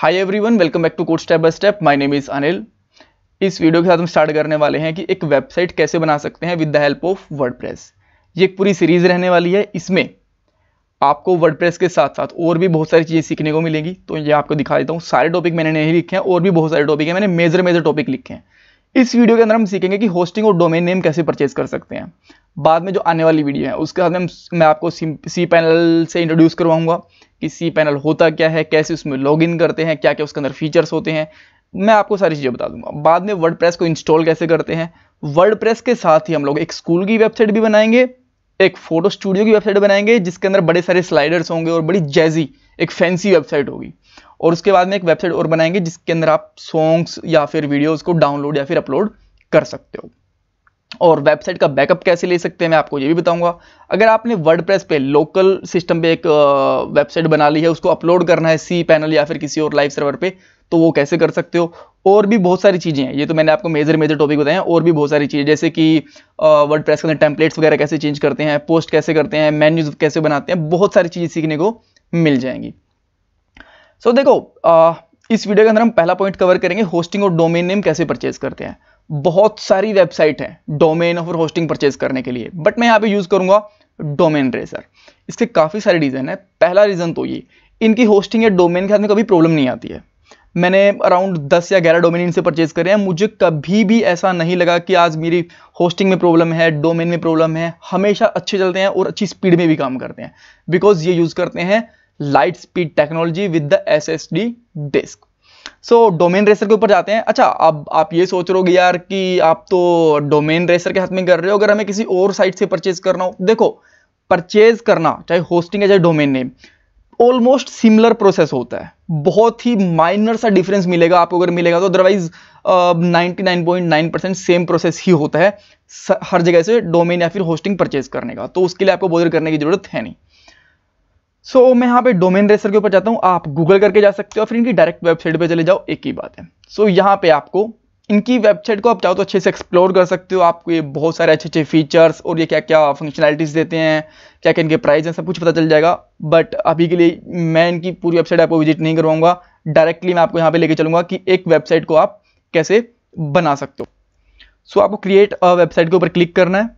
Hi everyone, welcome back to code step by step. My name is Anil. इस video के साथ हम start करने वाले हैं कि एक वेबसाइट कैसे बना सकते हैं with the help of WordPress. ये एक पूरी सीरीज़ रहने वाली है, इसमें आपको वर्डप्रेस के साथ साथ और भी बहुत सारी चीज़ें सीखने को मिलेंगी। तो ये आपको दिखा देता हूँ, सारे टॉपिक मैंने नहीं लिखे हैं, और भी बहुत सारे टॉपिक हैं, मैंने मेजर टॉपिक लिखे हैं। इस वीडियो के अंदर हम सीखेंगे कि होस्टिंग और डोमेन नेम कैसे परचेज कर सकते हैं। बाद में जो आने वाली वीडियो है उसके बाद में मैं आपको cPanel से इंट्रोड्यूस करवाऊंगा कि cPanel होता क्या है, कैसे उसमें लॉगिन करते हैं, क्या क्या उसके अंदर फीचर्स होते हैं, मैं आपको सारी चीज़ें बता दूंगा। बाद में वर्डप्रेस को इंस्टॉल कैसे करते हैं। वर्डप्रेस के साथ ही हम लोग एक स्कूल की वेबसाइट भी बनाएंगे, एक फोटो स्टूडियो की वेबसाइट बनाएंगे जिसके अंदर बड़े सारे स्लाइडर्स होंगे और बड़ी जैजी एक फैंसी वेबसाइट होगी। और उसके बाद में एक वेबसाइट और बनाएंगे जिसके अंदर आप सॉन्ग्स या फिर वीडियोस को डाउनलोड या फिर अपलोड कर सकते हो। और वेबसाइट का बैकअप कैसे ले सकते हैं मैं आपको ये भी बताऊंगा। अगर आपने वर्डप्रेस पे लोकल सिस्टम पे एक वेबसाइट बना ली है, उसको अपलोड करना है cPanel या फिर किसी और लाइव सर्वर पे, तो वो कैसे कर सकते हो। और भी बहुत सारी चीज़ें हैं, ये तो मैंने आपको मेजर टॉपिक बताए हैं। और भी बहुत सारी चीज़ें जैसे कि वर्डप्रेस के अंदर टेम्पलेट्स वगैरह कैसे चेंज करते हैं, पोस्ट कैसे करते हैं, मेन्यूज कैसे बनाते हैं, बहुत सारी चीज़ें सीखने को मिल जाएंगी। सो देखो, इस वीडियो के अंदर हम पहला पॉइंट कवर करेंगे, होस्टिंग और डोमेन नेम कैसे परचेज करते हैं। बहुत सारी वेबसाइट है डोमेन और होस्टिंग परचेज करने के लिए, बट मैं यहाँ पे यूज करूंगा डोमेनरेसर। इसके काफ़ी सारे रीज़न है। पहला रीज़न तो ये, इनकी होस्टिंग या डोमेन के साथ में कभी प्रॉब्लम नहीं आती है। मैंने अराउंड 10 या 11 डोमेन इनसे परचेज करे हैं, मुझे कभी भी ऐसा नहीं लगा कि आज मेरी होस्टिंग में प्रॉब्लम है, डोमेन में प्रॉब्लम है। हमेशा अच्छे चलते हैं और अच्छी स्पीड में भी काम करते हैं, बिकॉज ये यूज़ करते हैं LiteSpeed technology with the SSD disk. So domain racer के ऊपर जाते हैं। अच्छा, अब आप ये सोच रहे हो यार कि आप तो डोमेन रेसर के हाथ में कर रहे हो, अगर हमें किसी और साइट से परचेज करना हो। देखो, परचेज करना चाहे होस्टिंग है चाहे domain name, almost similar process होता है। बहुत ही माइनर सा डिफरेंस मिलेगा आपको, अगर मिलेगा तो। अदरवाइज 99.9% सेम प्रोसेस ही होता है हर जगह से डोमेन या फिर होस्टिंग परचेज करने का, तो उसके लिए आपको बॉदर करने की जरूरत है नहीं। सो मैं यहाँ पे डोमेन रेसर के ऊपर जाता हूँ। आप गूगल करके जा सकते हो, फिर इनकी डायरेक्ट वेबसाइट पे चले जाओ, एक ही बात है। सो यहाँ पे आपको इनकी वेबसाइट को आप चाहो तो अच्छे से एक्सप्लोर कर सकते हो। आपको ये बहुत सारे अच्छे अच्छे फीचर्स और ये क्या क्या फंक्शनैलिटीज़ देते हैं, क्या क्या इनके प्राइस हैं, सब कुछ पता चल जाएगा। बट अभी के लिए मैं इनकी पूरी वेबसाइट आपको विजिट नहीं करवाऊंगा, डायरेक्टली मैं आपको यहाँ पर लेके चलूँगा कि एक वेबसाइट को आप कैसे बना सकते हो। सो आपको क्रिएट वेबसाइट के ऊपर क्लिक करना है।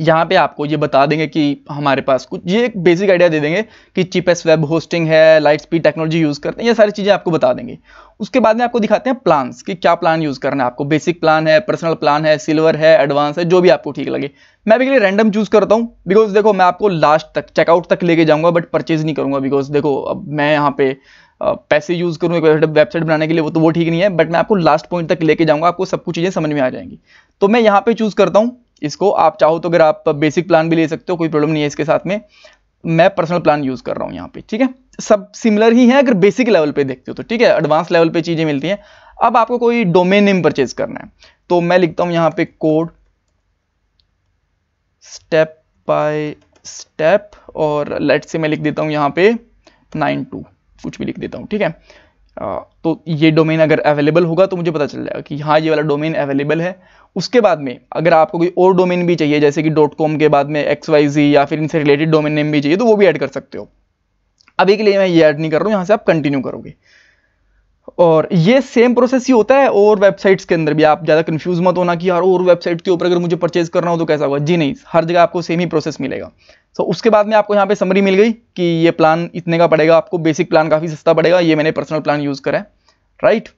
यहाँ पे आपको ये बता देंगे कि हमारे पास कुछ ये एक बेसिक आइडिया दे देंगे कि चीपेस्ट वेब होस्टिंग है, LiteSpeed टेक्नोलॉजी यूज़ करते हैं, ये सारी चीज़ें आपको बता देंगे। उसके बाद में आपको दिखाते हैं प्लान्स कि क्या प्लान यूज़ करना है आपको। बेसिक प्लान है, पर्सनल प्लान है, सिल्वर है, एडवांस है, जो भी आपको ठीक लगे। मैं भी के लिए रैंडम चूज़ करता हूँ, बिकॉज देखो मैं आपको लास्ट तक चेकआउट तक लेके जाऊँगा, बट परचेज नहीं करूँगा। बिकॉज देखो, अब मैं यहाँ पे पैसे यूज़ करूँ एक वेबसाइट बनाने के लिए, वो ठीक नहीं है। बट मैं आपको लास्ट पॉइंट तक लेके जाऊँगा, आपको सब कुछ चीज़ें समझ में आ जाएंगी। तो मैं यहाँ पर चूज़ करता हूँ इसको। आप चाहो तो अगर आप बेसिक प्लान भी ले सकते हो, कोई प्रॉब्लम नहीं है इसके साथ में। मैं पर्सनल प्लान यूज़ कर रहा हूँ यहाँ पे, ठीक है। सब सिमिलर ही है अगर बेसिक लेवल पे देखते हो तो, ठीक है। एडवांस लेवल पे चीज़ें मिलती हैं। अब आपको कोई डोमेन नेम परचेज करना है, तो मैं लिखता हूँ यहाँ पे कोड स्टेप बाय स्टेप, और लेट से मैं लिख देता हूँ यहाँ पे 92, कुछ भी लिख देता हूँ, ठीक है। तो ये डोमेन अगर अवेलेबल होगा तो मुझे पता चल जाएगा कि हाँ ये वाला डोमेन अवेलेबल है। उसके बाद में अगर आपको कोई और डोमेन भी चाहिए, जैसे कि .com के बाद में XYZ या फिर इनसे रिलेटेड डोमेन नेम भी चाहिए, तो वो भी ऐड कर सकते हो। अभी के लिए मैं ये ऐड नहीं कर रहा हूँ, यहाँ से आप कंटिन्यू करोगे। और ये सेम प्रोसेस ही होता है और वेबसाइट्स के अंदर भी। आप ज़्यादा कन्फ्यूज मत होना कि यार और वेबसाइट के ऊपर अगर मुझे परचेज करना हो तो कैसा होगा। जी नहीं, हर जगह आपको सेम ही प्रोसेस मिलेगा। सो उसके बाद में आपको यहाँ पे समरी मिल गई कि ये प्लान इतने का पड़ेगा आपको, बेसिक प्लान काफ़ी सस्ता पड़ेगा, ये मैंने पर्सनल प्लान यूज़ करा है, राइट।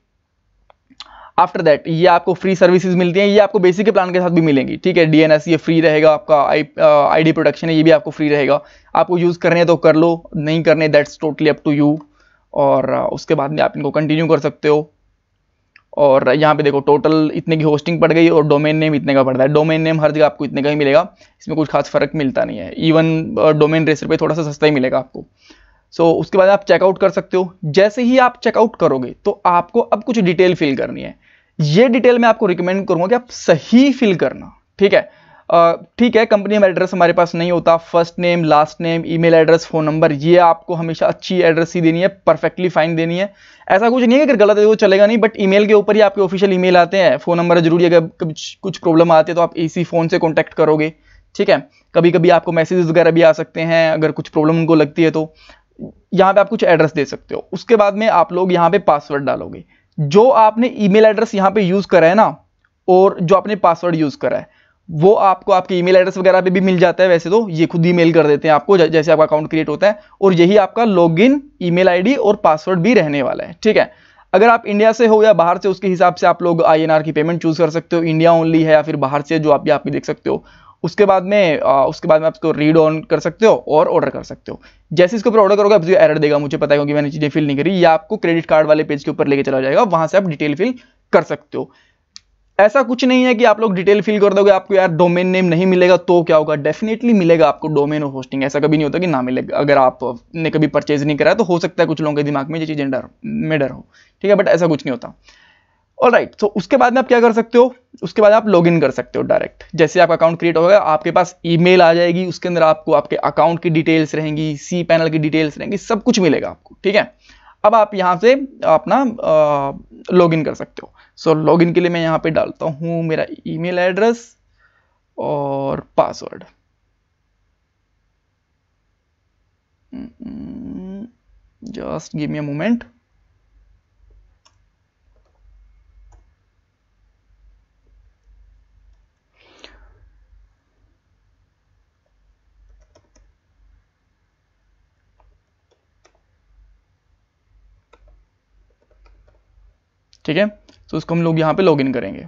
आफ्टर दैट ये आपको फ्री सर्विसेज मिलती हैं, ये आपको बेसिक के प्लान के साथ भी मिलेंगी, ठीक है। DNS ये फ्री रहेगा आपका, ID प्रोटेक्शन है ये भी आपको फ्री रहेगा। आपको यूज़ करने हैं तो कर लो, नहीं करने that's totally up to you. और उसके बाद में आप इनको कंटिन्यू कर सकते हो। और यहाँ पे देखो टोटल इतने की होस्टिंग पड़ गई और डोमेन नेम इतने का पड़ता है। डोमेन नेम हर जगह आपको इतने का ही मिलेगा, इसमें कुछ खास फर्क मिलता नहीं है। इवन डोमेन रेसर पे थोड़ा सा सस्ता ही मिलेगा आपको। सो उसके बाद आप चेकआउट कर सकते हो। जैसे ही आप चेकआउट करोगे तो आपको अब कुछ डिटेल फिल करनी है। ये डिटेल मैं आपको रिकमेंड करूँगा कि आप सही फिल करना, ठीक है। ठीक है, कंपनी में एड्रेस हमारे पास नहीं होता, first name, last name, email address, phone number, ये आपको हमेशा अच्छी एड्रेस ही देनी है, परफेक्टली फाइन देनी है। ऐसा कुछ नहीं है कि अगर गलत है वो चलेगा नहीं, बट ईमेल के ऊपर ही आपके ऑफिशियल ईमेल आते हैं। फ़ोन नंबर जरूरी है, अगर कुछ प्रॉब्लम आती है तो आप इसी फ़ोन से कॉन्टैक्ट करोगे, ठीक है। कभी कभी आपको मैसेजेस वगैरह भी आ सकते हैं अगर कुछ प्रॉब्लम उनको लगती है तो। यहाँ पे आप कुछ एड्रेस दे सकते हो। उसके बाद में आप लोग यहाँ पे पासवर्ड डालोगे। जो आपने ईमेल एड्रेस यहाँ पे यूज करा है ना, और जो आपने पासवर्ड यूज करा है, वो आपको आपके ईमेल एड्रेस वगैरह पे भी मिल जाता है। वैसे तो ये खुद ही मेल कर देते हैं आपको जैसे आपका अकाउंट क्रिएट होता है, और यही आपका लॉगिन, ईमेल आईडी और पासवर्ड भी रहने वाला है। ठीक है, अगर आप इंडिया से हो या बाहर से, उसके हिसाब से आप लोग INR की पेमेंट चूज कर सकते हो। इंडिया ओनली है या फिर बाहर से, जो आप यहाँ पे देख सकते हो। उसके बाद में आप इसको रीड ऑन कर सकते हो और ऑर्डर कर सकते हो। जैसे इसके ऊपर ऑर्डर करोगे आपको एरर देगा, मुझे पता है क्योंकि मैंने चीज़ें फिल नहीं करी। या आपको क्रेडिट कार्ड वाले पेज के ऊपर लेके चला जाएगा, वहां से आप डिटेल फिल कर सकते हो। ऐसा कुछ नहीं है कि आप लोग डिटेल फिल कर दोगे आपको यार डोमेन नेम नहीं मिलेगा तो क्या होगा। डेफिनेटली मिलेगा आपको डोमेन और होस्टिंग, ऐसा कभी नहीं होता कि ना मिलेगा। अगर आपने कभी परचेज नहीं कराया तो हो सकता है कुछ लोगों के दिमाग में ये चीज़ें डर हो, ठीक है, बट ऐसा कुछ नहीं होता। ऑलराइट, तो उसके बाद में आप क्या कर सकते हो, उसके बाद आप लॉगिन कर सकते हो डायरेक्ट। जैसे आपका अकाउंट क्रिएट होगा, आपके पास ईमेल आ जाएगी, उसके अंदर आपको आपके अकाउंट की डिटेल्स रहेंगी, cPanel की डिटेल्स रहेंगी, सब कुछ मिलेगा आपको। ठीक है, अब आप यहाँ से अपना लॉगिन कर सकते हो। सो लॉगिन के लिए मैं यहाँ पे डालता हूँ मेरा ईमेल एड्रेस और password. Just give me a moment. ठीक है, तो उसको हम लोग यहाँ पे लॉगिन करेंगे।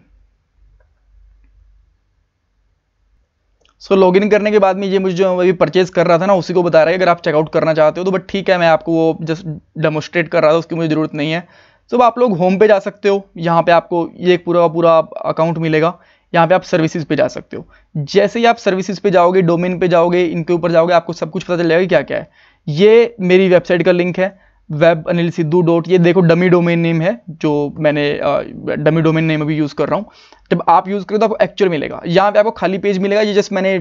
सो लॉगिन करने के बाद में ये मुझे जो अभी परचेज कर रहा था ना, उसी को बता रहा है अगर आप चेकआउट करना चाहते हो तो। बट ठीक है, मैं आपको वो जस्ट डेमोस्ट्रेट कर रहा था, उसकी मुझे ज़रूरत नहीं है। तो आप लोग होम पे जा सकते हो, यहाँ पे आपको ये पूरा अकाउंट मिलेगा। यहाँ पे आप सर्विसेज पे जा सकते हो। जैसे ही आप सर्विसेज पे जाओगे, डोमेन पे जाओगे, इनके ऊपर जाओगे, आपको सब कुछ पता चल जाएगा क्या क्या है। ये मेरी वेबसाइट का लिंक है, web.anilsidhu.com। ये देखो डमी डोमेन नेम है जो मैंने डमी डोमेन नेम अभी यूज़ कर रहा हूँ। जब आप यूज़ करें तो आपको एक्चुअल मिलेगा। यहाँ पे आपको खाली पेज मिलेगा। ये जस्ट मैंने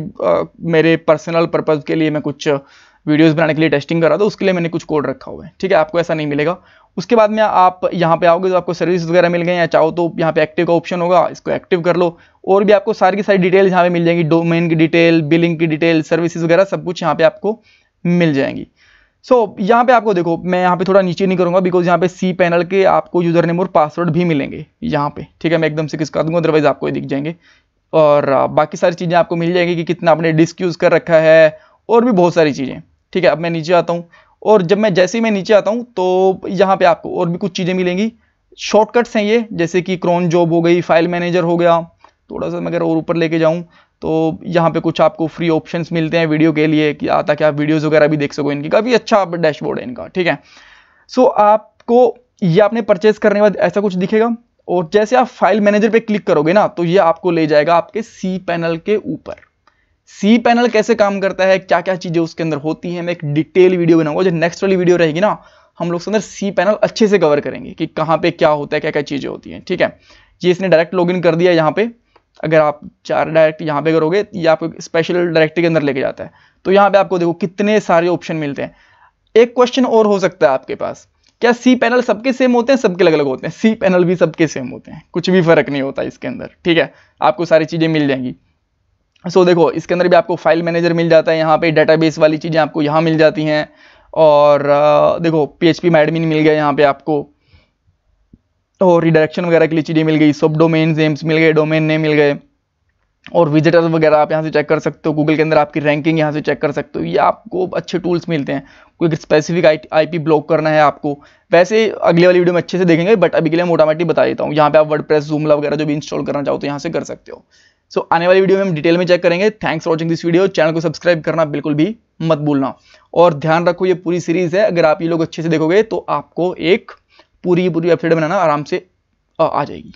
मेरे पर्सनल पर्पज़ के लिए, मैं कुछ वीडियोस बनाने के लिए टेस्टिंग कर रहा था, उसके लिए मैंने कुछ कोड रखा हुआ है। ठीक है, आपको ऐसा नहीं मिलेगा। उसके बाद में आप यहाँ पे आओगे तो आपको सर्विस वगैरह मिल गए, या चाहो तो यहाँ पे एक्टिव का ऑप्शन होगा, इसको एक्टिव कर लो। और भी आपको सारी की सारी डिटेल्स यहाँ पे मिल जाएंगी, डोमेन की डिटेल, बिलिंग की डिटेल, सर्विसेज वगैरह सब कुछ यहाँ पे आपको मिल जाएंगी। सो यहाँ पे आपको देखो, मैं यहाँ पे थोड़ा नीचे नहीं करूँगा बिकॉज यहाँ पे cPanel के आपको यूजर नेम और पासवर्ड भी मिलेंगे यहाँ पे। ठीक है, मैं एकदम से किसका दूंगा, अदरवाइज आपको ये दिख जाएंगे। और बाकी सारी चीज़ें आपको मिल जाएंगी कि कितना आपने डिस्क यूज़ कर रखा है और भी बहुत सारी चीज़ें। ठीक है, अब मैं नीचे आता हूँ, और जैसे ही मैं नीचे आता हूँ तो यहाँ पर आपको और भी कुछ चीज़ें मिलेंगी। शॉर्टकट्स हैं ये, जैसे कि क्रोन जॉब हो गई, फाइल मैनेजर हो गया। थोड़ा सा मैं अगर और ऊपर लेके जाऊँ तो यहाँ पे कुछ आपको फ्री ऑप्शंस मिलते हैं वीडियो के लिए, कि ताकि आप वीडियोस वगैरह भी देख सको। इनकी काफ़ी अच्छा डैशबोर्ड है इनका। ठीक है, सो आपको ये आपने परचेज करने के बाद ऐसा कुछ दिखेगा, और जैसे आप फाइल मैनेजर पे क्लिक करोगे ना तो ये आपको ले जाएगा आपके cPanel के ऊपर। cPanel कैसे काम करता है, क्या क्या चीज़ें उसके अंदर होती हैं, मैं एक डिटेल वीडियो बनाऊंगा। जो नेक्स्ट वाली वीडियो रहेगी ना, हम लोग उसके अंदर cPanel अच्छे से कवर करेंगे कि कहाँ पर क्या होता है, क्या क्या चीज़ें होती हैं। ठीक है, ये इसने डायरेक्ट लॉगिन कर दिया यहाँ पे। अगर आप चार डायरेक्ट यहाँ पे करोगे, ये आपको स्पेशल डायरेक्टरी के अंदर लेके जाता है। तो यहाँ पे आपको देखो कितने सारे ऑप्शन मिलते हैं। एक क्वेश्चन और हो सकता है आपके पास, क्या cPanel सबके सेम होते हैं? सबके अलग अलग होते हैं। cPanel भी सबके सेम होते हैं, कुछ भी फर्क नहीं होता इसके अंदर। ठीक है, आपको सारी चीज़ें मिल जाएंगी। सो देखो इसके अंदर भी आपको फाइल मैनेजर मिल जाता है, यहाँ पर डेटाबेस वाली चीज़ें आपको यहाँ मिल जाती हैं। और देखो phpMyAdmin मिल गया यहाँ पर आपको, और रिडायरेक्शन वगैरह के लिए चीज़ें मिल गई, सब डोमेन नेम्स मिल गए, डोमेन नेम मिल गए, और विजिटर्स वगैरह आप यहाँ से चेक कर सकते हो। गूगल के अंदर आपकी रैंकिंग यहाँ से चेक कर सकते हो। ये आपको अच्छे टूल्स मिलते हैं। कोई स्पेसिफिक IP ब्लॉक करना है आपको, वैसे अगले वाली वीडियो में अच्छे से देखेंगे, बट अभी के लिए मोटा मोटी बता देता हूँ। यहाँ पे आप वर्डप्रेस, जूमला वगैरह जो भी इंस्टॉल करना चाहो तो यहाँ से कर सकते हो। सो आने वाली वीडियो में हम डिटेल में चेक करेंगे। Thanks for watching this video. Channel को सब्सक्राइब करना बिल्कुल भी मत भूलना, और ध्यान रखो ये पूरी सीरीज़ है। अगर आप ये लोग अच्छे से देखोगे तो आपको एक पूरी वेबसाइट बनाना आराम से आ जाएगी।